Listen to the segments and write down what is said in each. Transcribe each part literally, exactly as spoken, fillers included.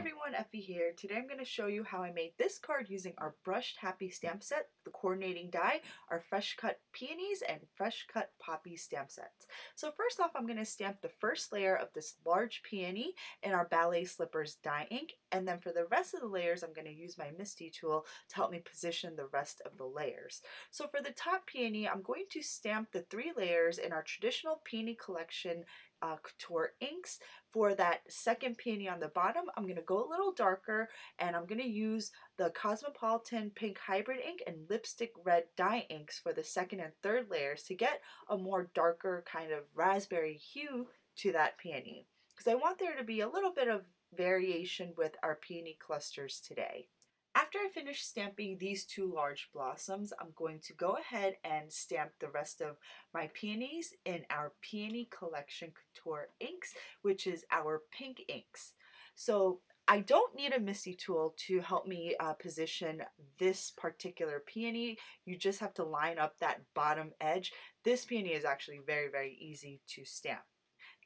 everyone, Effie here. Today I'm going to show you how I made this card using our brushed happy stamp set, the coordinating die, our fresh cut peonies, and fresh cut poppy stamp sets. So first off, I'm going to stamp the first layer of this large peony in our ballet slippers dye ink, and then for the rest of the layers I'm going to use my Misty tool to help me position the rest of the layers. So for the top peony, I'm going to stamp the three layers in our traditional Peony Collection Uh, Couture Inks. For that second peony on the bottom, I'm going to go a little darker and I'm going to use the Cosmopolitan Pink Hybrid Ink and Lipstick Red Dye Inks for the second and third layers to get a more darker kind of raspberry hue to that peony, because I want there to be a little bit of variation with our peony clusters today. After I finish stamping these two large blossoms, I'm going to go ahead and stamp the rest of my peonies in our Peony Collection Couture Inks, which is our pink inks. So I don't need a Misty tool to help me uh, position this particular peony. You just have to line up that bottom edge. This peony is actually very, very easy to stamp.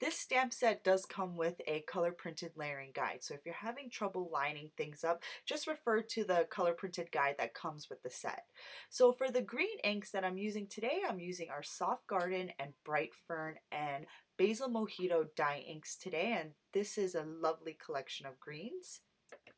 This stamp set does come with a color printed layering guide, so if you're having trouble lining things up, just refer to the color printed guide that comes with the set. So for the green inks that I'm using today, I'm using our Soft Garden and Bright Fern and Basil Mojito dye inks today, and this is a lovely collection of greens.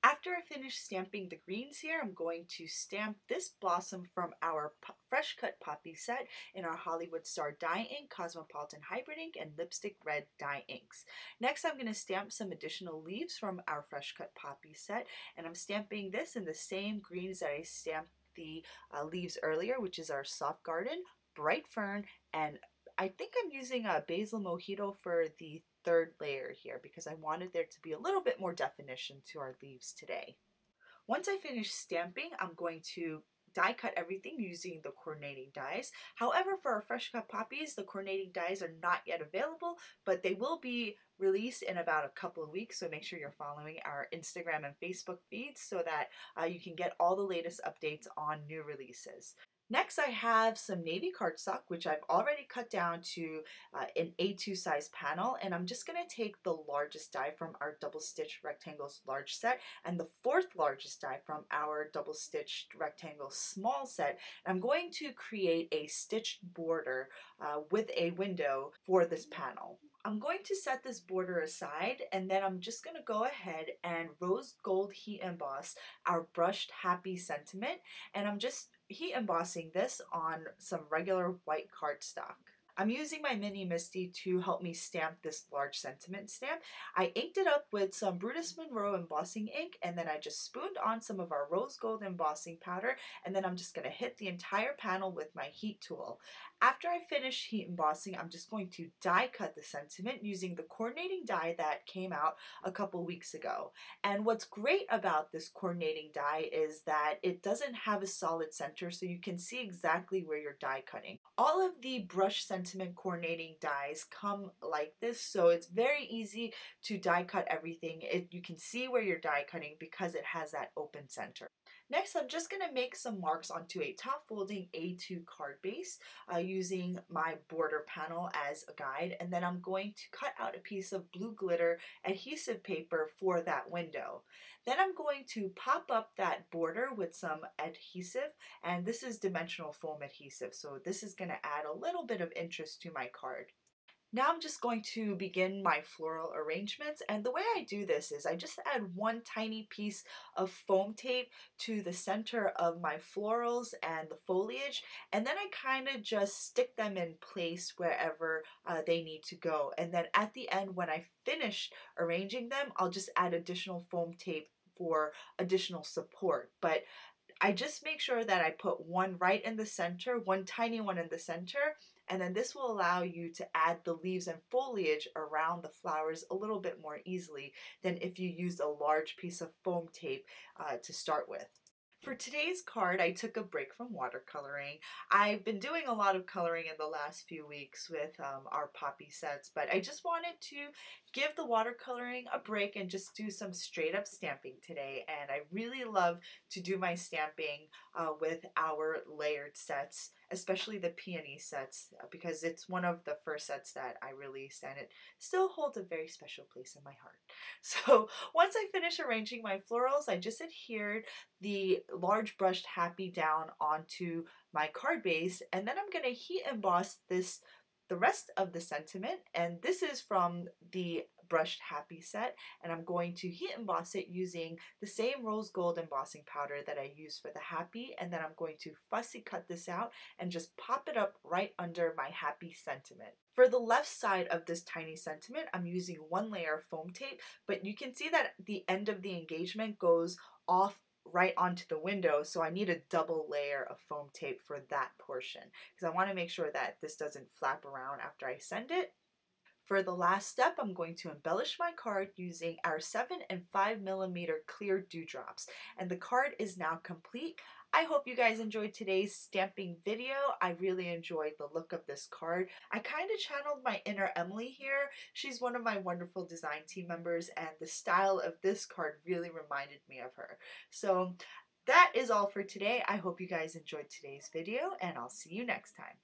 After I finish stamping the greens here, I'm going to stamp this blossom from our Fresh Cut Poppy set in our Hollywood Star Dye Ink, Cosmopolitan Hybrid Ink, and Lipstick Red Dye Inks. Next, I'm going to stamp some additional leaves from our Fresh Cut Poppy set, and I'm stamping this in the same greens that I stamped the uh, leaves earlier, which is our Soft Garden, Bright Fern, and I think I'm using a Basil Mojito for the third layer here because I wanted there to be a little bit more definition to our leaves today. Once I finish stamping, I'm going to die cut everything using the coordinating dies. However, for our fresh cut poppies, the coordinating dies are not yet available, but they will be released in about a couple of weeks, so make sure you're following our Instagram and Facebook feeds so that uh, you can get all the latest updates on new releases. Next, I have some navy cardstock, which I've already cut down to uh, an A two size panel, and I'm just going to take the largest die from our double stitched rectangles large set and the fourth largest die from our double stitched rectangles small set. I'm going to create a stitched border uh, with a window for this panel. I'm going to set this border aside, and then I'm just going to go ahead and rose gold heat emboss our brushed happy sentiment, and I'm just heat embossing this on some regular white cardstock. I'm using my mini Misty to help me stamp this large sentiment stamp. I inked it up with some Brutus Monroe embossing ink, and then I just spooned on some of our rose gold embossing powder, and then I'm just going to hit the entire panel with my heat tool. After I finish heat embossing, I'm just going to die cut the sentiment using the coordinating die that came out a couple weeks ago. And what's great about this coordinating die is that it doesn't have a solid center, so you can see exactly where you're die cutting. All of the brush sentiment Sentiment coordinating dies come like this, so it's very easy to die cut everything. It, you can see where you're die cutting because it has that open center. Next, I'm just going to make some marks onto a top folding A two card base uh, using my border panel as a guide, and then I'm going to cut out a piece of blue glitter adhesive paper for that window. Then I'm going to pop up that border with some adhesive, and this is dimensional foam adhesive, so this is going to add a little bit of interest to my card. Now I'm just going to begin my floral arrangements, and the way I do this is I just add one tiny piece of foam tape to the center of my florals and the foliage, and then I kind of just stick them in place wherever uh, they need to go, and then at the end when I finish arranging them, I'll just add additional foam tape for additional support. But I just make sure that I put one right in the center, one tiny one in the center, and then this will allow you to add the leaves and foliage around the flowers a little bit more easily than if you used a large piece of foam tape uh, to start with. For today's card, I took a break from watercoloring. I've been doing a lot of coloring in the last few weeks with um, our poppy sets, but I just wanted to give the watercoloring a break and just do some straight up stamping today. And I really love to do my stamping uh, with our layered sets especially the peony sets, because it's one of the first sets that I released and it still holds a very special place in my heart. So once I finished arranging my florals, I just adhered the large brushed happy down onto my card base, and then I'm going to heat emboss this the rest of the sentiment, and this is from the brushed happy set, and I'm going to heat emboss it using the same rose gold embossing powder that I used for the happy, and then I'm going to fussy cut this out and just pop it up right under my happy sentiment. For the left side of this tiny sentiment, I'm using one layer of foam tape, but you can see that the end of the engagement goes off right onto the window, so I need a double layer of foam tape for that portion because I want to make sure that this doesn't flap around after I send it. For the last step, I'm going to embellish my card using our seven and five millimeter Clear Dew Drops, and the card is now complete. I hope you guys enjoyed today's stamping video. I really enjoyed the look of this card. I kind of channeled my inner Emily here. She's one of my wonderful design team members, and the style of this card really reminded me of her. So that is all for today. I hope you guys enjoyed today's video, and I'll see you next time.